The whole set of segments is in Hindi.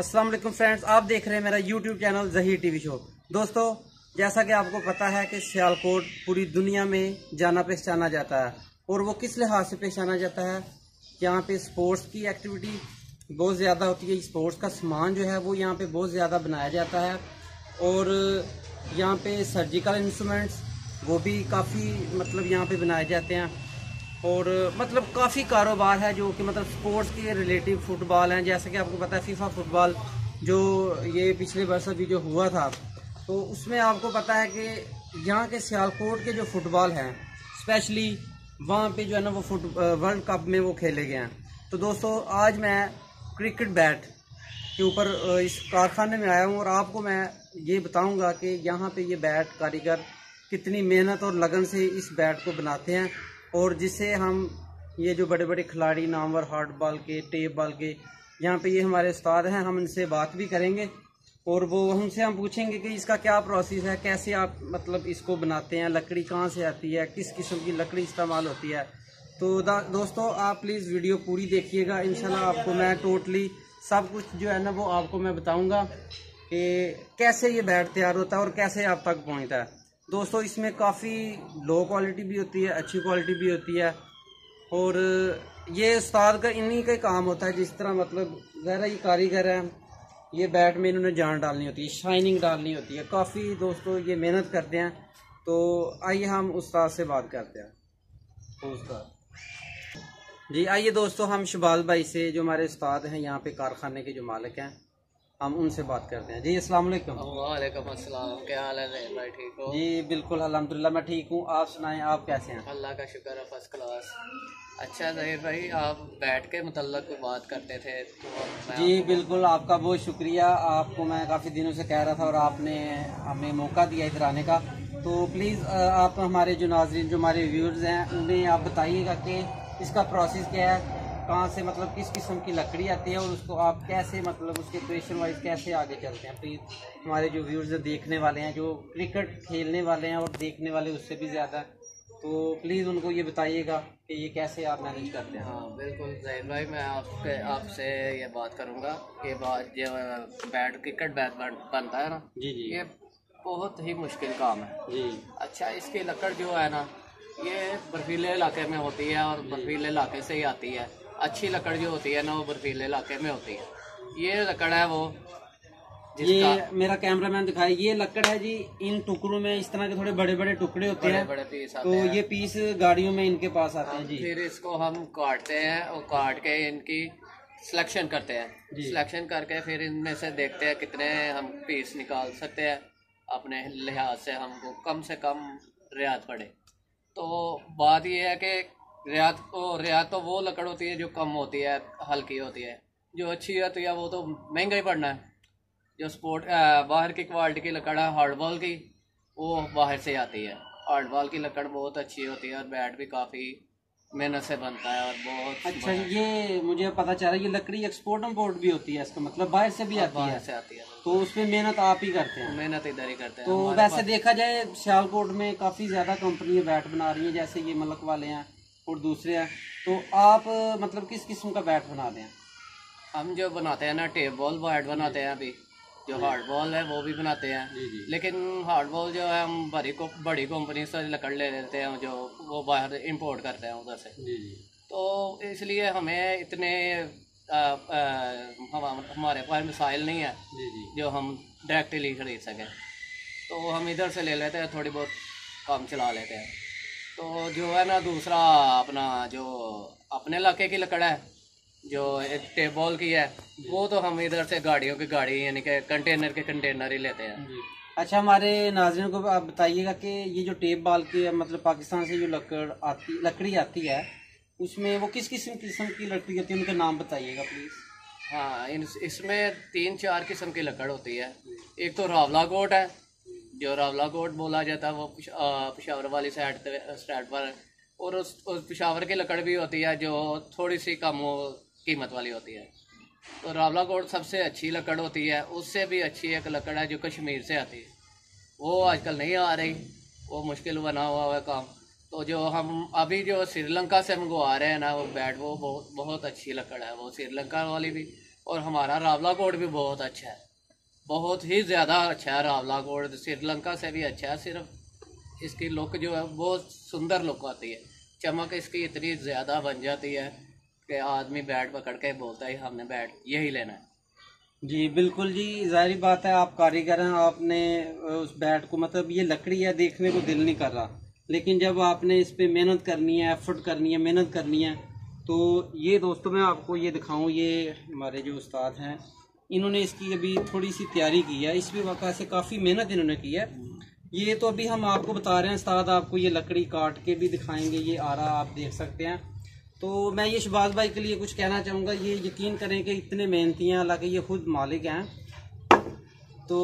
अस्सलाम वालेकुम फ्रेंड्स, आप देख रहे हैं मेरा YouTube channel Zaheer TV show. दोस्तों, जैसा कि आपको पता है कि सियालकोट पूरी दुनिया में जाना पहचाना जाता है, और वो किस लिहाज से पहचाना जाता है, यहाँ पे स्पोर्ट्स की एक्टिविटी बहुत ज़्यादा होती है। स्पोर्ट्स का सामान जो है वो यहाँ पे बहुत ज़्यादा बनाया जाता है, और यहाँ पे सर्जिकल इंस्ट्रूमेंट्स वो भी काफ़ी मतलब यहाँ पे बनाए जाते हैं। और मतलब काफ़ी कारोबार है जो कि मतलब स्पोर्ट्स के रिलेटिव फुटबॉल हैं, जैसे कि आपको पता है फीफा फुटबॉल जो ये पिछले वर्ष भी जो हुआ था, तो उसमें आपको पता है कि यहाँ के सियालकोट के जो फुटबॉल हैं स्पेशली वहाँ पे जो है ना वो वर्ल्ड कप में वो खेले गए हैं। तो दोस्तों, आज मैं क्रिकेट बैट के ऊपर इस कारखाने में आया हूँ, और आपको मैं ये बताऊँगा कि यहाँ पर ये बैट कारीगर कितनी मेहनत और लगन से इस बैट को बनाते हैं, और जिसे हम ये जो बड़े बड़े खिलाड़ी नामवर हार्ड बॉल के, टेप बॉल के, यहाँ पे ये हमारे उस्ताद हैं, हम इनसे बात भी करेंगे और वो हमसे हम पूछेंगे कि इसका क्या प्रोसेस है, कैसे आप मतलब इसको बनाते हैं, लकड़ी कहाँ से आती है, किस किस्म की लकड़ी इस्तेमाल होती है। तो दोस्तों, आप प्लीज़ वीडियो पूरी देखिएगा, इंशाल्लाह आपको मैं टोटली सब कुछ जो है ना वो आपको मैं बताऊँगा कि कैसे ये बैट तैयार होता है और कैसे आप तक पहुँचता है। दोस्तों, इसमें काफ़ी लो क्वालिटी भी होती है, अच्छी क्वालिटी भी होती है, और ये उस्ताद का इन्हीं का काम होता है, जिस तरह मतलब ज़रा ही कारीगर है, ये बैट में इन्होंने जान डालनी होती है, शाइनिंग डालनी होती है, काफ़ी दोस्तों ये मेहनत करते हैं। तो आइए हम उस्ताद से बात करते हैं। उस्ताद जी आइए दोस्तों, हम शहबाज भाई से जो हमारे उस्ताद हैं, यहाँ पे कारखाने के जो मालिक हैं, हम उनसे बात करते हैं। जी अस्सलाम वालेकुम। वालेकुम अस्सलाम, क्या हाल है भाई, ठीक हो? जी बिल्कुल अल्हम्दुलिल्लाह मैं ठीक हूँ, आप सुनाएं, आप कैसे हैं? अल्लाह का शुक्र है, फर्स्ट क्लास। अच्छा ज़हीर भाई, आप बैट के मतलब बात करते थे तो जी बिल्कुल, आपका बहुत शुक्रिया, आपको मैं काफ़ी दिनों से कह रहा था और आपने हमें मौका दिया इधर आने का। तो प्लीज़ आप हमारे जो नाजरीन, जो हमारे व्यूअर्स हैं, उन्हें आप बताइएगा कि इसका प्रोसेस क्या है, कहाँ से मतलब किस किस्म की लकड़ी आती है, और उसको आप कैसे मतलब उसके क्वेश्चन वाइज कैसे आगे चलते हैं। प्लीज़ हमारे जो व्यूअर्स देखने वाले हैं, जो क्रिकेट खेलने वाले हैं और देखने वाले उससे भी ज़्यादा, तो प्लीज़ उनको ये बताइएगा कि ये कैसे आप मैनेज करते हैं। हाँ बिल्कुल ज़हीर भाई, मैं आपसे ये बात करूँगा कि बैट क्रिकेट बैट बनता है ना जी, ये बहुत ही मुश्किल काम है जी। अच्छा, इसकी लकड़ जो है ना ये बर्फीले इलाके में होती है, और बर्फीले इलाके से ही आती है। अच्छी लकड़ जो होती है ना वो बर्फीले इलाके में होती है। ये लकड़ है वो, ये मेरा कैमरामैन दिखाया, ये लकड़ है जी। इन टुकड़ों में इस तरह के थोड़े बड़े बड़े टुकड़े होते हैं, बड़े पीस आते हैं, तो ये पीस गाड़ियों में इनके पास आते हैं जी। फिर इसको हम काटते हैं, और काट के इनकी सिलेक्शन करते हैं। सिलेक्शन करके फिर इनमें से देखते हैं कितने हम पीस निकाल सकते हैं, अपने लिहाज से हमको कम से कम रियात पड़े। तो बात यह है कि रियात तो वो लकड़ होती है जो कम होती है, हल्की होती है। जो अच्छी होती है वो तो महंगा ही पड़ना है। जो स्पोर्ट बाहर की क्वालिटी की लकड़ है हार्डबॉल की, वो बाहर से आती है। हार्डबॉल की लकड़ बहुत अच्छी होती है, और बैट भी काफ़ी मेहनत से बनता है और बहुत अच्छा। ये मुझे पता चला, ये लकड़ी एक्सपोर्ट इम्पोर्ट भी होती है, इसका मतलब बाहर से भी आती है। बाहर से आती है, तो उसमें मेहनत आप ही करते हैं? मेहनत इधर ही करते हैं। तो वैसे देखा जाए सियालकोट में काफ़ी ज़्यादा कंपनियाँ बैट बना रही हैं, जैसे ये मलक वाले हैं और दूसरे हैं। तो आप मतलब किस किस्म का बैट बनाते हैं? हम जो बनाते हैं ना टेप बॉल बैट बनाते हैं, अभी जो हार्ड बॉल है वो भी बनाते हैं, लेकिन हार्ड बॉल जो है हम बड़ी कंपनी से लकड़ ले लेते हैं, जो वो बाहर इंपोर्ट करते हैं उधर से। तो इसलिए हमें इतने हमारे पास मिसाइल नहीं है जो हम डायरेक्टली खरीद सकें, तो हम इधर से ले लेते हैं, थोड़ी बहुत काम चला लेते हैं। तो जो है ना दूसरा अपना जो अपने इलाके की लकड़ है जो टेप बॉल की है, वो तो हम इधर से गाड़ियों की गाड़ी यानी कि कंटेनर के कंटेनर ही लेते हैं। अच्छा, हमारे नाज़रीन को आप बताइएगा कि ये जो टेप बॉल की मतलब पाकिस्तान से जो लकड़ी आती है, उसमें वो किस किस्म की लकड़ी होती है, उनका नाम बताइएगा प्लीज़। हाँ, इसमें 3-4 किस्म की लकड़ होती है। एक तो रावला गोट है, जो रावला गोट बोला जाता है, वो पेशावर वाली साइड पर है, और उस पेशावर की लकड़ भी होती है जो थोड़ी सी कम कीमत वाली होती है। तो रावला गोट सबसे अच्छी लकड़ होती है। उससे भी अच्छी एक लकड़ है जो कश्मीर से आती है, वो आजकल नहीं आ रही, वो मुश्किल बना हुआ है काम। तो जो हम अभी जो श्रीलंका से मंगवा रहे हैं ना वो बैट, वो बहुत अच्छी लकड़ है, वो श्रीलंका वाली भी और हमारा रावला कोड भी बहुत अच्छा है, बहुत ही ज़्यादा अच्छा है रावला कोड, श्रीलंका से भी अच्छा है। सिर्फ इसकी लुक जो है बहुत सुंदर लुक आती है, चमक इसकी इतनी ज़्यादा बन जाती है कि आदमी बैट पकड़ के बोलता है हमने बैट यही लेना है। जी बिल्कुल जी, जाहिर बात है आप कारीगर हैं, आपने उस बैट को मतलब ये लकड़ी है देखने को दिल नहीं कर रहा, लेकिन जब आपने इस पर मेहनत करनी है, एफर्ट करनी है, मेहनत करनी है, तो ये दोस्तों मैं आपको ये दिखाऊं, ये हमारे जो उस्ताद हैं इन्होंने इसकी अभी थोड़ी सी तैयारी की है, इस भी वक़ा से काफ़ी मेहनत इन्होंने की है। ये तो अभी हम आपको बता रहे हैं, उस्ताद आपको ये लकड़ी काट के भी दिखाएंगे, ये आरा आप देख सकते हैं। तो मैं ये शहबाज भाई के लिए कुछ कहना चाहूँगा, ये यकीन करें कि इतने मेहनती हैं, हालाँकि ये खुद मालिक हैं, तो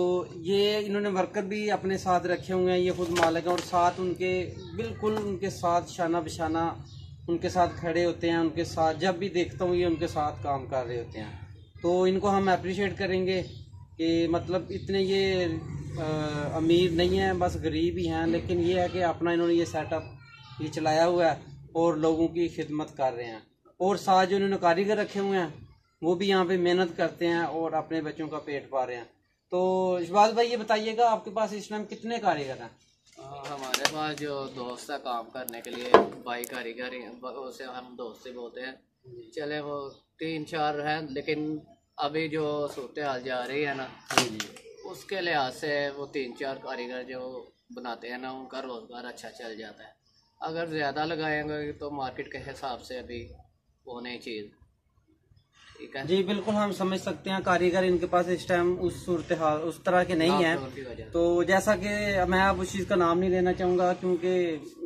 ये इन्होंने वर्कर भी अपने साथ रखे हुए हैं, ये खुद मालिक हैं, और साथ उनके बिल्कुल उनके साथ शाना बिशाना उनके साथ खड़े होते हैं, उनके साथ जब भी देखता हूँ ये उनके साथ काम कर रहे होते हैं। तो इनको हम अप्रिशिएट करेंगे कि मतलब इतने ये अमीर नहीं हैं, बस गरीब ही हैं, लेकिन ये है कि अपना इन्होंने ये सेटअप ये चलाया हुआ है और लोगों की खिदमत कर रहे हैं, और साथ जो इन्होंने कारीगर रखे हुए हैं वो भी यहाँ पर मेहनत करते हैं और अपने बच्चों का पेट पाल रहे हैं। तो शहबाज भाई ये बताइएगा आपके पास इस टाइम कितने कारीगर हैं? हमारे पास जो दोस्त है काम करने के लिए भाई कारीगर, उसे हम दोस्त ही बोलते हैं, चले वो 3-4 हैं, लेकिन अभी जो सूरत हाल जा रही है ना उसके लिहाज से वो 3-4 कारीगर जो बनाते हैं ना उनका रोज़गार अच्छा चल जाता है। अगर ज़्यादा लगाएंगे तो मार्केट के हिसाब से अभी वो नहीं चीज़ ठीक है। जी बिल्कुल हम समझ सकते हैं, कारीगर इनके पास इस टाइम उस सूरत हाल उस तरह के नहीं है, तो जैसा कि मैं अब उस चीज़ का नाम नहीं लेना चाहूँगा क्योंकि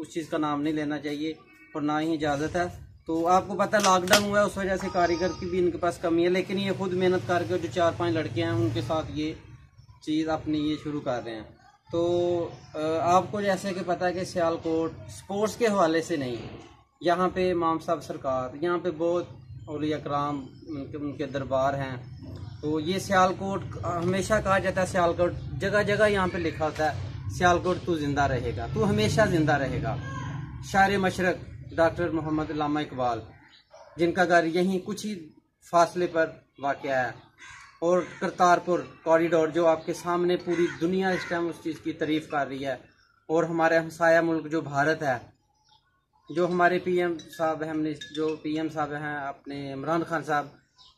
उस चीज़ का नाम नहीं लेना चाहिए और ना ही इजाज़त है। तो आपको पता लॉकडाउन हुआ है, उस वजह से कारीगर की भी इनके पास कमी है, लेकिन ये खुद मेहनत करके जो 4-5 लड़के हैं उनके साथ ये चीज़ अपनी ये शुरू कर रहे हैं। तो आपको जैसे कि पता है कि सियालकोट स्पोर्ट्स के हवाले से नहीं, यहाँ पर इमाम साहब सरकार, यहाँ पर बहुत औलिया कराम उनके दरबार हैं, तो ये सियालकोट हमेशा कहा जाता है, सियालकोट जगह जगह यहाँ पे लिखा होता है सियालकोट तू जिंदा रहेगा, तू हमेशा जिंदा रहेगा। शायर मशरक डॉक्टर मोहम्मद अल्लामा इकबाल, जिनका घर यहीं कुछ ही फासले पर वाक़या है, और करतारपुर कॉरिडोर जो आपके सामने पूरी दुनिया इस टाइम उस चीज़ की तारीफ़ कर रही है, और हमारे हमसाया मुल्क जो भारत है, जो हमारे पीएम साहब हैं, हमने जो पीएम साहब हैं अपने इमरान खान साहब,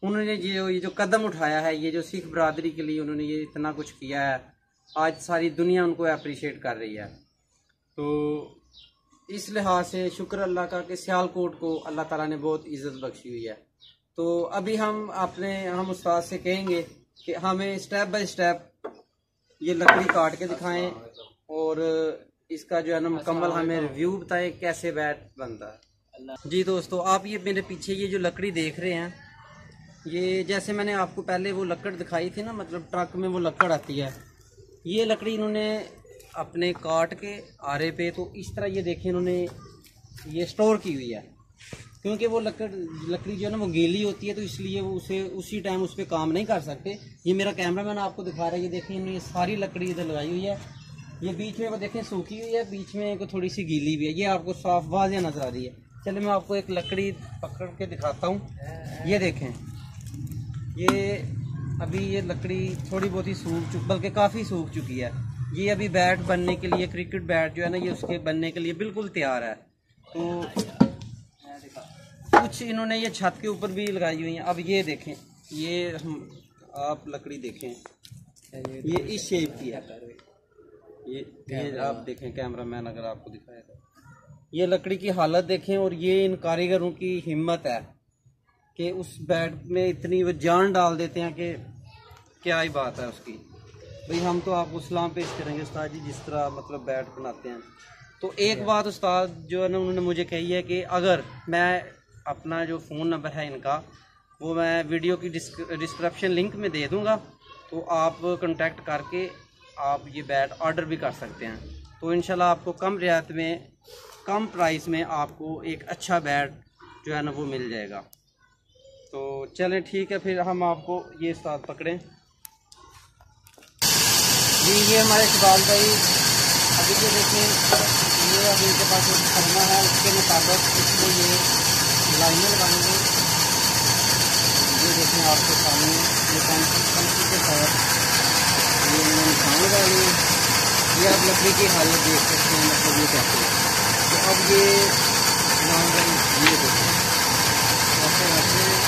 उन्होंने ये जो कदम उठाया है, ये जो सिख बरदरी के लिए उन्होंने ये इतना कुछ किया है, आज सारी दुनिया उनको अप्रिशिएट कर रही है। तो इस लिहाज से शुक्र अल्लाह का कि सियालकोट को अल्लाह ताला ने बहुत इज़्ज़त बख्शी हुई है। तो अभी हम उस्ताद से कहेंगे कि हमें स्टेप बाय स्टेप ये लकड़ी काट के दिखाएँ और इसका जो है ना मुकम्मल हमें रिव्यू बताएं कैसे बैट बनता है। जी दोस्तों आप ये मेरे पीछे ये जो लकड़ी देख रहे हैं, ये जैसे मैंने आपको पहले वो लकड़ दिखाई थी ना, मतलब ट्रक में वो लकड़ आती है, ये लकड़ी इन्होंने अपने काट के आरे पे तो इस तरह ये देखें इन्होंने ये स्टोर की हुई है, क्योंकि वो लकड़ी जो है ना वो गीली होती है, तो इसलिए वो उसे उसी टाइम उस पर काम नहीं कर सकते। ये मेरा कैमरा मैन आपको दिखा रहा है, ये देखें इन्होंने ये सारी लकड़ी इधर लगाई हुई है, ये बीच में वो देखें सूखी हुई है, बीच में एक थोड़ी सी गीली भी है, ये आपको साफ वाज़ह नजर आ रही है। चलिए मैं आपको एक लकड़ी पकड़ के दिखाता हूँ, ये देखें ये अभी ये लकड़ी थोड़ी बहुत ही सूख चुकी, बल्कि काफ़ी सूख चुकी है, ये अभी बैट बनने के लिए क्रिकेट बैट जो है ना ये उसके बनने के लिए बिल्कुल तैयार है। तो कुछ इन्होंने ये छत के ऊपर भी लगाई हुई हैं। अब ये देखें ये आप लकड़ी देखें ये इस शेप की है, ये आप देखें कैमरा मैन अगर आपको दिखाया था, ये लकड़ी की हालत देखें, और ये इन कारीगरों की हिम्मत है कि उस बैट में इतनी वो जान डाल देते हैं कि क्या ही बात है उसकी। भाई हम तो आपको सलाम पेश करेंगे उस्ताद जी, जिस तरह मतलब बैट बनाते हैं। तो एक बात उस्ताद जो है ना उन्होंने मुझे कही है कि अगर मैं अपना जो फ़ोन नंबर है इनका वो मैं वीडियो की डिस्क्रिप्शन लिंक में दे दूँगा, तो आप कॉन्टैक्ट करके आप ये बैट ऑर्डर भी कर सकते हैं, तो इंशाल्लाह आपको कम रियायत में कम प्राइस में आपको एक अच्छा बैट जो है ना वो मिल जाएगा। तो चलें ठीक है, फिर हम आपको ये साथ पकड़ें। जी ये हमारे शहबाज भाई अभी जो देखें ये अभी इनके पास करना है उसके मुताबिक इसमें ये लाइनें लगाएंगे, ये देखें हैं आपके सामने। ये कंपनी के साथ ये खाने वाली, ये आप लकड़ी की हालत देख सकते हैं, मतलब ये कहते हैं। तो अब ये नॉन रन ये देखें ऐसे रखते हैं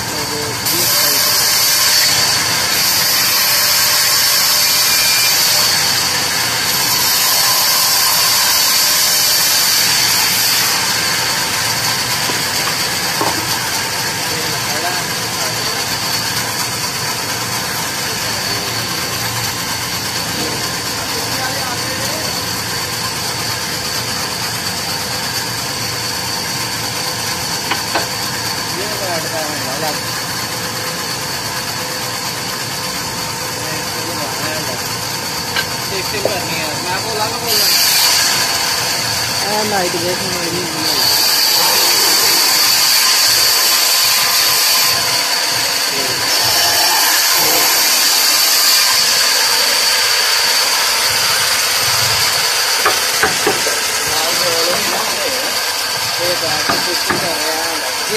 और लाइट ये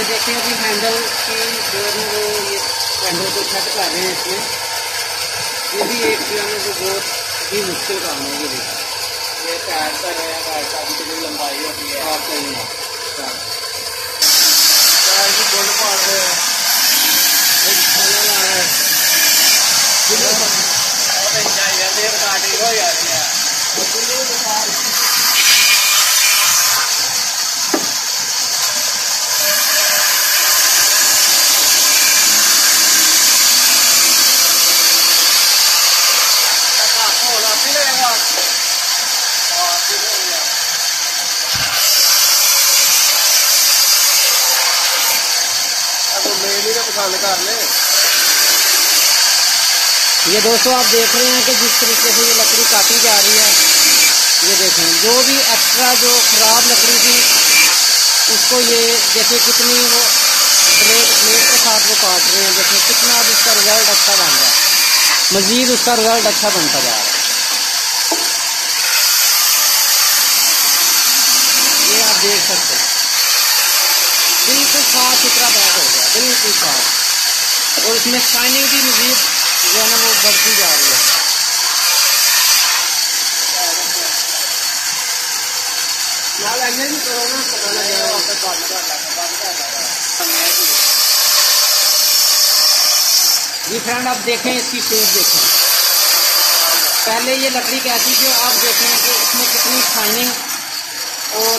देखिए अभी हैंडल की जो है वो ये हैंडल को छट कर रहे हैं इसमें। ये भी एक जो है वो बहुत ही मुश्किल काम है। ये देखिए ये पैर पर है, पैर का भी लंबाई होती है आप कहीं पैर की गोल पार है, एक खाना ला है हो जाती है। ये दोस्तों आप देख रहे हैं कि जिस तरीके से ये लकड़ी काटी जा रही है, ये देखें जो भी एक्स्ट्रा जो खराब लकड़ी थी उसको ये जैसे कितनी वो ब्लेड के साथ वो काट रहे हैं। जैसे कितना अब इसका रिजल्ट अच्छा बन रहा है, मज़ीद उसका रिजल्ट अच्छा बनता जा रहा है। ये आप देख सकते हैं बिल्कुल साफ सुथरा बैग हो गया, बिल्कुल साफ, और इसमें शाइनिंग भी मज़ीद जो है ना वो बढ़ती जा रही है। जी फ्रेंड आप देखें इसकी शेप देखें, पहले ये लकड़ी कैसी थी, आप देखें कि इसमें कितनी शाइनिंग और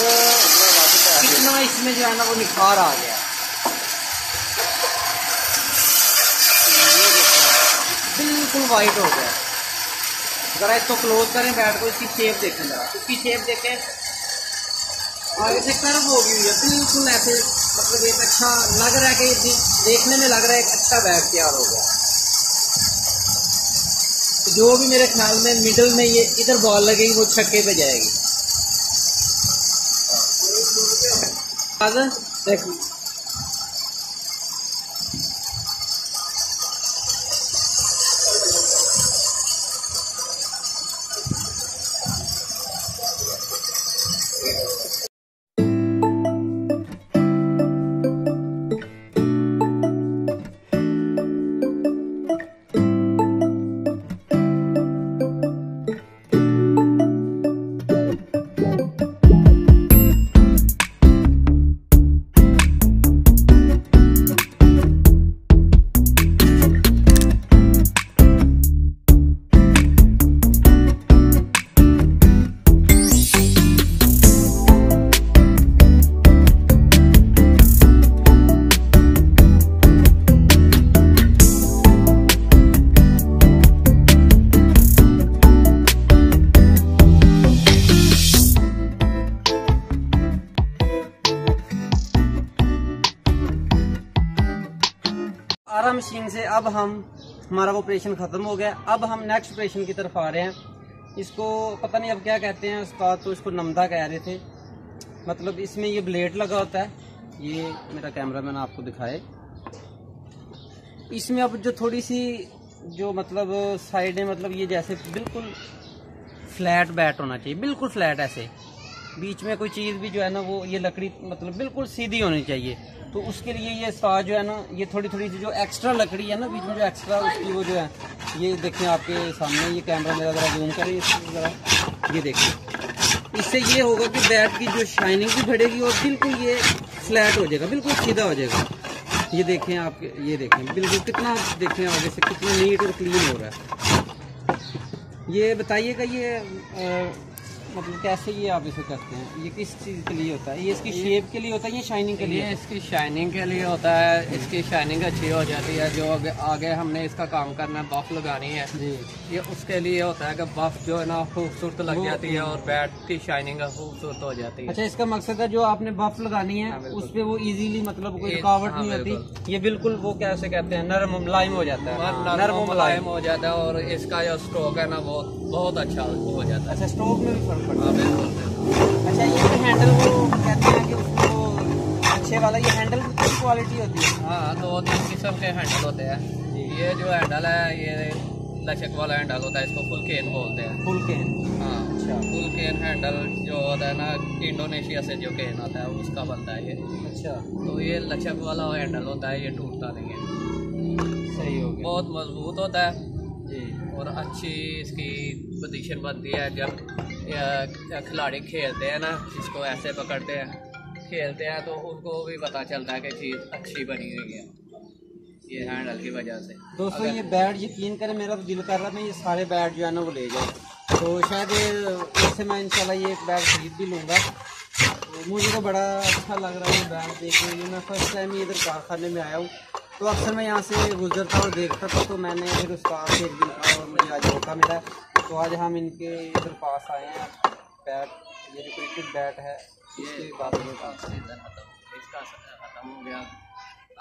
कितना इसमें जो है ना वो निखार आ गया। बिल्कुल वाइट हो गया। ज़रा इसको क्लोज करें बैट को, इसकी शेप देखें, जरा इसकी शेप देखें और इसे कर्व हो गई है बिल्कुल ऐसे, मतलब एक अच्छा लग रहा है कि देखने में लग रहा है एक अच्छा बैट तैयार हो गया। तो जो भी मेरे ख्याल में मिडल में ये इधर बॉल लगेगी वो छक्के पे जाएगी। देखो मशीन से अब हमारा ऑपरेशन ख़त्म हो गया। अब हम नेक्स्ट ऑपरेशन की तरफ आ रहे हैं। इसको पता नहीं अब क्या कहते हैं, उस्ताद तो इसको नमदा कह रहे थे। मतलब इसमें ये ब्लेड लगा होता है, ये मेरा कैमरामैन आपको दिखाए। इसमें अब जो थोड़ी सी जो मतलब साइड है, मतलब ये जैसे बिल्कुल फ्लैट बैट होना चाहिए, बिल्कुल फ्लैट ऐसे। बीच में कोई चीज़ भी जो है ना वो ये लकड़ी मतलब बिल्कुल सीधी होनी चाहिए। तो उसके लिए ये साज जो है ना ये थोड़ी थोड़ी सी जो एक्स्ट्रा लकड़ी है ना बीच में जो एक्स्ट्रा उसकी वो जो है ये देखें आपके सामने, ये कैमरा मेरा ज़रा जूम करें ज़रा, ये देखें। इससे ये होगा कि बैट की जो शाइनिंग भी बढ़ेगी और बिल्कुल ये फ्लैट हो जाएगा, बिल्कुल सीधा हो जाएगा। ये देखें आप, ये देखें बिल्कुल कितना, आप देखें आगे से कितना नीट और क्लीन हो रहा है। ये बताइएगा ये मतलब कैसे ये आप इसे करते हैं, ये किस चीज़ के लिए होता है? ये इसकी शेप के लिए होता है या शाइनिंग के लिए? ये इसकी शाइनिंग के लिए होता है, इसकी शाइनिंग अच्छी हो जाती है। जो आगे हमने इसका काम करना है, बफ लगानी है जी, ये उसके लिए होता है कि बफ जो है ना खूबसूरत लग जाती है और बैट की शाइनिंग खूबसूरत हो जाती है। अच्छा, इसका मकसद है जो आपने बफ लगानी है उस पर वो ईजिली मतलब कोई रुकावट नहीं होती, ये बिल्कुल वो कैसे कहते हैं नरम मुलायम हो जाता है, नरम मुलायम हो जाता है और इसका जो स्ट्रोक है ना वो बहुत अच्छा हो जाता है। अच्छा, स्ट्रोक में भी फर्क पड़ता है। अच्छा, ये हैंडल वो कहते हैं कि उसको अच्छे वाला, ये हैंडल की क्वालिटी होती है? हाँ, दो तीन किस्म के हैंडल होते हैं। ये जो हैंडल है ये लचक वाला हैंडल होता है, इसको फुल केन बोलते हैं। फुल केन? हाँ। अच्छा, फुल केन हैंडल जो होता है ना इंडोनेशिया से जो केन आता है उसका बनता है ये। अच्छा, तो ये लचक वाला हैंडल होता है, ये टूटता नहीं है। सही हो गया। बहुत मजबूत होता है जी और अच्छी इसकी पोजीशन बनती है। जब खिलाड़ी खेलते हैं ना, इसको ऐसे पकड़ते हैं, खेलते हैं तो उनको भी पता चलता है कि चीज़ अच्छी बनी हुई है, ये हैंडल की वजह से। दोस्तों ये बैट यकीन करें मेरा तो दिल कर रहा था ये सारे बैट जो है ना वो ले जाऊँ, तो शायद इससे मैं इंशाल्लाह ये एक बैट खरीद भी लूँगा। मुझे तो बड़ा अच्छा लग रहा है ये बैट देखने में। मैं फर्स्ट टाइम ये इधर कारखाने में आया हूँ, तो अक्सर मैं यहाँ से गुजरता और देखता था, तो मैंने फिर उसका से एक दिन कहा और मुझे आज मौका मिला, तो आज हम इनके इधर पास आए हैं। बैट ये क्रिकेट बैट है, इसकी बात इसका खत्म हो गया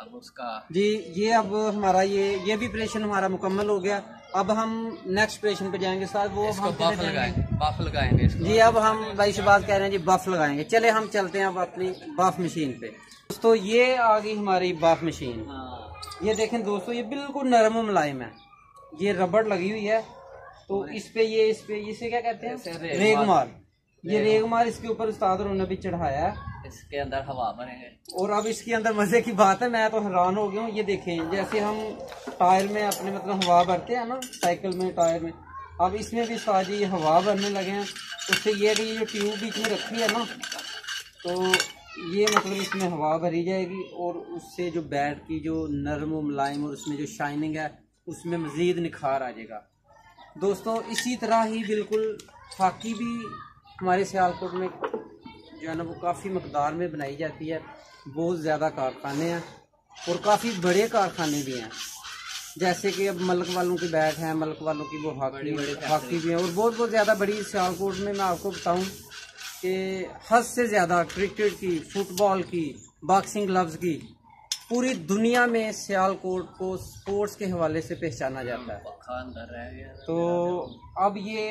अब उसका जी। ये अब हमारा ये भी ऑपरेशन हमारा मुकम्मल हो गया। अब हम नेक्स्ट ऑपरेशन पे जाएंगे साहब, वो हम बफ लगाएंगे जी। अब हम भाई शहबाज कह रहे हैं जी बफ लगाएंगे, चले हम चलते हैं अब अपनी बफ मशीन पे। दोस्तों ये आ गई हमारी बफ मशीन। ये देखें दोस्तों, ये बिल्कुल नरम मुलायम है, ये रबड़ लगी हुई है, तो इस पे इसे क्या कहते हैं? रेगमाल। ये रेगमाल इसके ऊपर उस्ताद और उन्होंने भी चढ़ाया है, इसके अंदर हवा भरेंगे। और अब इसके अंदर मजे की बात है, मैं तो हैरान हो गया हूँ। ये देखें जैसे हम टायर में अपने मतलब हवा भरते हैं ना साइकिल में, टायर में, अब इसमें भी साथ ही हवा भरने लगे हैं। उससे ये कि ये जो ट्यूब बीच में रखी है ना, तो ये मतलब इसमें हवा भरी जाएगी और उससे जो बैट की जो नरम व मुलायम और उसमें जो शाइनिंग है उसमें मज़ीद निखार आ जाएगा। दोस्तों इसी तरह ही बिल्कुल हॉकी भी हमारे सियालकोट में जो है ना वो काफ़ी मकदार में बनाई जाती है। बहुत ज़्यादा कारखाने हैं और काफ़ी बड़े कारखाने भी हैं, जैसे कि अब मलक वालों की बैट है, मलक वालों की वो हॉकी भी है, और बहुत ज़्यादा बड़ी सियालकोट में। मैं आपको बताऊं कि हद से ज़्यादा क्रिकेट की, फुटबॉल की, बॉक्सिंग ग्लव्स की, पूरी दुनिया में सियालकोट को स्पोर्ट्स के हवाले से पहचाना जाता है। तो अब ये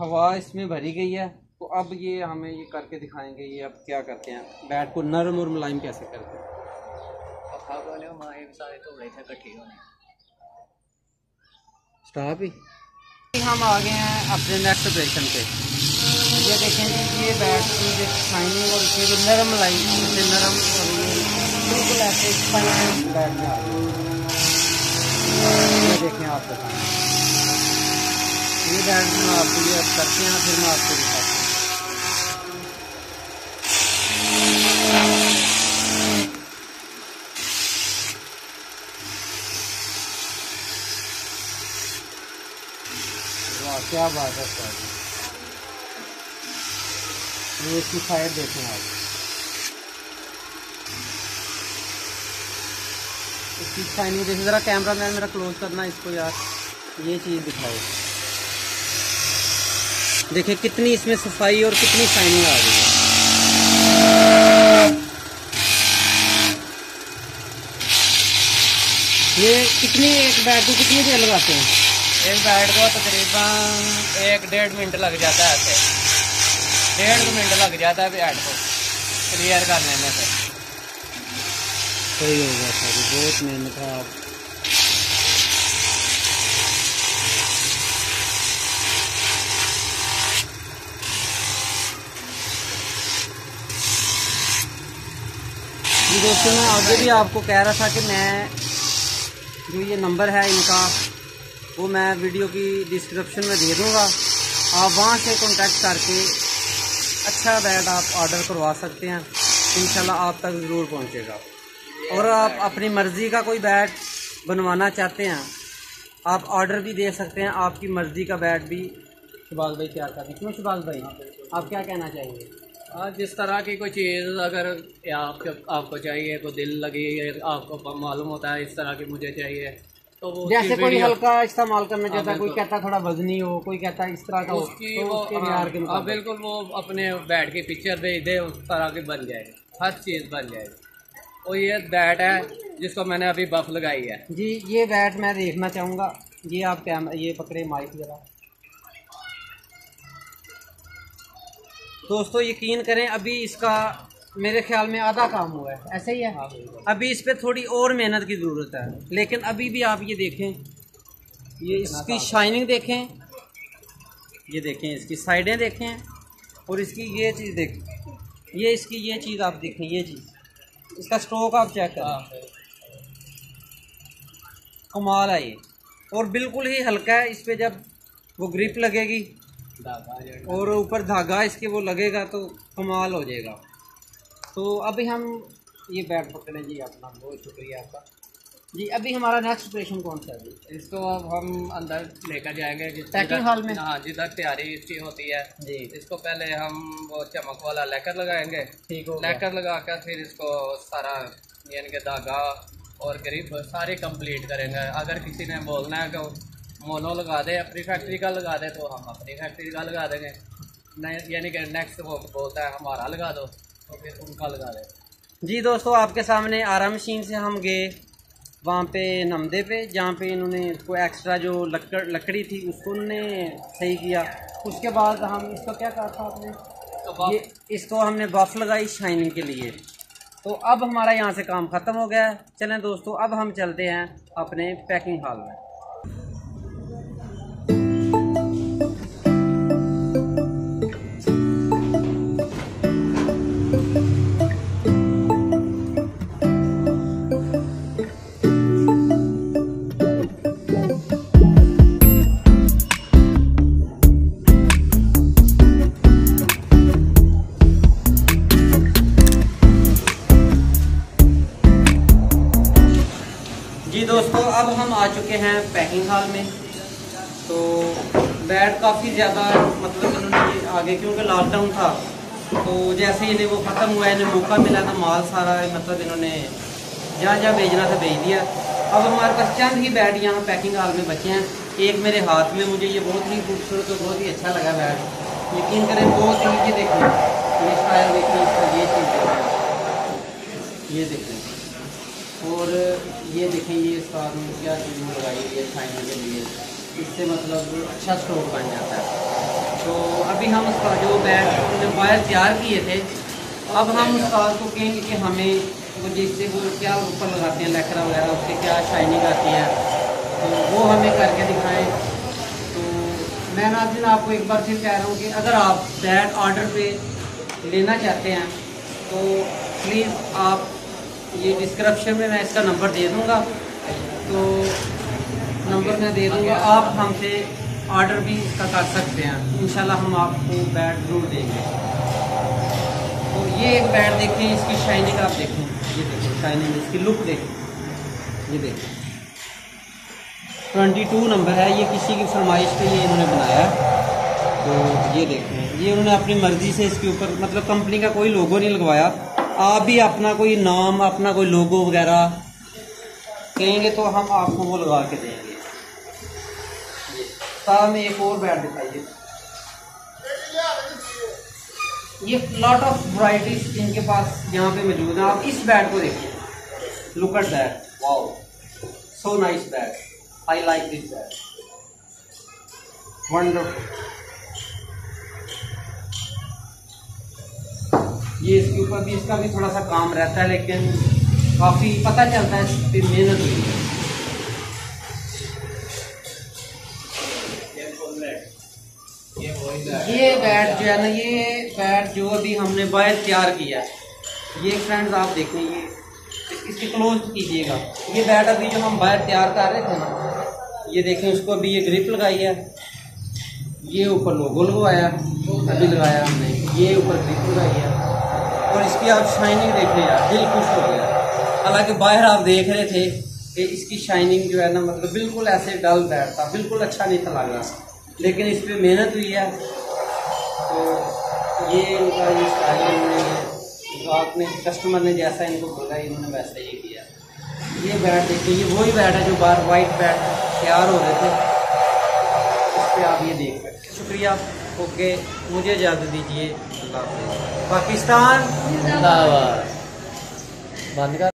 हवा इसमें भरी गई है, तो अब ये हमें ये करके दिखाएंगे ये अब क्या करते हैं, बैट को नरम और मुलायम कैसे करते हैं। स्टॉप ही हम आ गए हैं अपने नेक्स्ट ऑपरेशन पे। ये देखेंगे ये बैट की जो शाइनिंग और इसमें जो नरम मुलायम, नरम बिल्कुल ऐसे बैट में आप देखें, आप बताएँ ये बैट में आप ये करते हैं, फिर मैं आपको दिखाते हैं। क्या बात है सर, ये इसकी फायर देखें आप, इसकी शाइनिंग देखिए ज़रा। कैमरा मैन मेरा क्लोज करना इसको यार, ये चीज़ दिखाओ, देखिए कितनी इसमें सफाई और कितनी शाइनिंग आ रही है। ये कितनी एक बैट को कितनी देर लगाते हैं? एक बैट को तकरीबन 1-1.5 मिनट लग जाता है, ऐसे 1.5 मिनट लग जाता है बैट को क्लियर करने में। फिर सही हो गया सर, बहुत मेहनत है आप। दोस्तों मैं आगे भी आपको कह रहा था कि मैं जो ये नंबर है इनका वो मैं वीडियो की डिस्क्रिप्शन में दे दूँगा, आप वहाँ से कॉन्टेक्ट करके अच्छा बैट आप ऑर्डर करवा सकते हैं, इंशाल्लाह आप तक ज़रूर पहुँचेगा। और आप अपनी मर्ज़ी का कोई बैट बनवाना चाहते हैं आप ऑर्डर भी दे सकते हैं, आपकी मर्ज़ी का बैट भी। शहबाज भाई क्या कहते हैं, क्यों शहबाज भाई आप क्या कहना चाहेंगे? जिस तरह की कोई चीज़ अगर आपको चाहिए, कोई दिल लगी आपको मालूम होता है इस तरह की मुझे चाहिए, तो वो जैसे कोई हल्का इस्तेमाल करना चाहता है, कोई कहता थोड़ा वजनी हो, कोई कहता इस तरह का उसकी वो बिल्कुल वो अपने बैट की पिक्चर भेज दे, उस तरह की बन जाएगी, हर चीज़ बन जाएगी। और ये बैट है जिसको मैंने अभी बफ लगाई है जी, ये बैट मैं देखना चाहूँगा जी। आप कैमरा ये पकड़े माइक जरा। दोस्तों यकीन करें अभी इसका मेरे ख्याल में आधा काम हुआ है, ऐसे ही है, अभी इस पर थोड़ी और मेहनत की ज़रूरत है, लेकिन अभी भी आप ये देखें, ये इसकी शाइनिंग देखें, ये देखें इसकी साइडें देखें, और इसकी ये चीज़ देखें, ये इसकी ये चीज़ आप देखें, ये चीज़ इसका स्ट्रोक आप चेक करें, कमाल है ये। और बिल्कुल ही हल्का है, इस पर जब वो ग्रिप लगेगी और ऊपर धागा इसके वो लगेगा तो कमाल हो जाएगा। तो अभी हम ये बैट पकड़े जी, अपना बहुत शुक्रिया आपका जी। अभी हमारा नेक्स्ट ऑपरेशन कौन सा है जी? इसको अब हम अंदर लेकर जाएंगे पैकिंग हॉल में। हाँ, जिधर तैयारी इसकी होती है जी। इसको पहले हम वो चमक वाला लेकर लगाएंगे, ठीक हो, लेकर लगा कर फिर इसको सारा यानी कि धागा और ग्रिप सारे कंप्लीट करेंगे। अगर किसी ने बोलना है कि मोनो लगा दे, अपनी फैक्ट्री का लगा दे, तो हम अपनी फैक्ट्री का लगा देंगे, यानी कि नेक्स्ट वो बोलता है हमारा लगा दो तो फिर उनका लगा दें जी। दोस्तों आपके सामने आरा मशीन से हम गए वहाँ पे नमदे पे, जहाँ पे इन्होंने इसको एक्स्ट्रा जो लकड़ी थी उसको उन्होंने सही किया। उसके बाद हम इसको क्या कहा था आपने तो इसको हमने बफ लगाई शाइनिंग के लिए। तो अब हमारा यहाँ से काम ख़त्म हो गया है। चलें दोस्तों अब हम चलते हैं अपने पैकिंग हॉल में। दोस्तों अब हम आ चुके हैं पैकिंग हॉल में। तो बैट काफ़ी ज़्यादा मतलब इन्होंने आगे क्योंकि लॉकडाउन था तो जैसे ही इन्हें वो ख़त्म हुआ इन्हें मौका मिला था, माल सारा मतलब इन्होंने जहाँ जहाँ भेजना था भेज दिया। अब हमारे पास चंद ही बैट यहाँ पैकिंग हॉल में बचे हैं। एक मेरे हाथ में, मुझे ये बहुत ही खूबसूरत और बहुत ही अच्छा लगा बैट, यकीन करें बहुत ही। ये देखिए ये स्टाइल देखिए इसका, ये चीज़ देखिए, ये देखिए, और ये देखें ये साथ में क्या चीज़ लगाई है फाइनल के लिए, इससे मतलब अच्छा स्टोर बन जाता है। तो अभी हम उसका जो बैट जो वायर तैयार किए थे अब हम उसका को कहेंगे कि हमें वो जिससे वो क्या ऊपर लगाते हैं लकड़ा वगैरह, उससे क्या शाइनिंग आती है तो वो हमें करके दिखाएं। तो मैं नाज़रीन आपको एक बार फिर कह रहा हूँ कि अगर आप बैट ऑर्डर पर लेना चाहते हैं तो प्लीज़ आप ये डिस्क्रिप्शन में मैं इसका नंबर दे दूँगा, तो नंबर मैं दे दूँगा, आप हमसे ऑर्डर भी इसका कर सकते हैं, इंशाल्लाह हम आपको बैट ज़रूर देंगे। तो ये एक बैट देखें, इसकी शाइनिंग आप देखें, ये देखें शाइनिंग, इसकी लुक देखें, ये देखें 22 नंबर है, ये किसी की फरमाइश पे ये इन्होंने बनाया। तो ये देखें ये उन्होंने अपनी मर्ज़ी से इसके ऊपर मतलब कंपनी का कोई लोगो नहीं लगवाया, आप भी अपना कोई नाम अपना कोई लोगो वगैरह कहेंगे तो हम आपको वो लगा के देंगे। साथ में एक और बैट दिखाइए, ये लॉट ऑफ वराइटीज इनके पास यहाँ पे मौजूद है। आप इस बैट को देखिए, look at that, wow so nice bat, I like this bat, wonderful. ये इसके ऊपर भी इसका भी थोड़ा सा काम रहता है लेकिन काफ़ी पता चलता है इस पर मेहनत हुई है। ये बैट जो है ना, ये बैट जो अभी हमने बाहर तैयार किया है, ये फ्रेंड्स आप देखें, ये इसकी क्लोज कीजिएगा। ये बैट अभी जो हम बाहर तैयार कर रहे थे ना, ये देखें उसको अभी ये ग्रिप लगाई है, ये ऊपर लोगो लगाया अभी लगाया हमने, ये ऊपर ग्रिप लगाई है और इसकी आप शाइनिंग देख रहे हैं, दिल खुश हो गया। हालांकि बाहर आप देख रहे थे कि इसकी शाइनिंग जो है ना मतलब बिल्कुल ऐसे डल बैट था, बिल्कुल अच्छा नहीं था लग रहा, लेकिन इस पर मेहनत हुई है। तो ये उनका ये स्टाइल आपने कस्टमर ने जैसा इनको बोला इन्होंने वैसा ही किया। ये बैट देखिए, ये वही बैट है जो बाहर वाइट बैट तैयार हो रहे थे, उस पर आप ये देख सकते हैं। शुक्रिया, ओके, मुझे इजाज़त दीजिए, पाकिस्तान जिंदाबाद।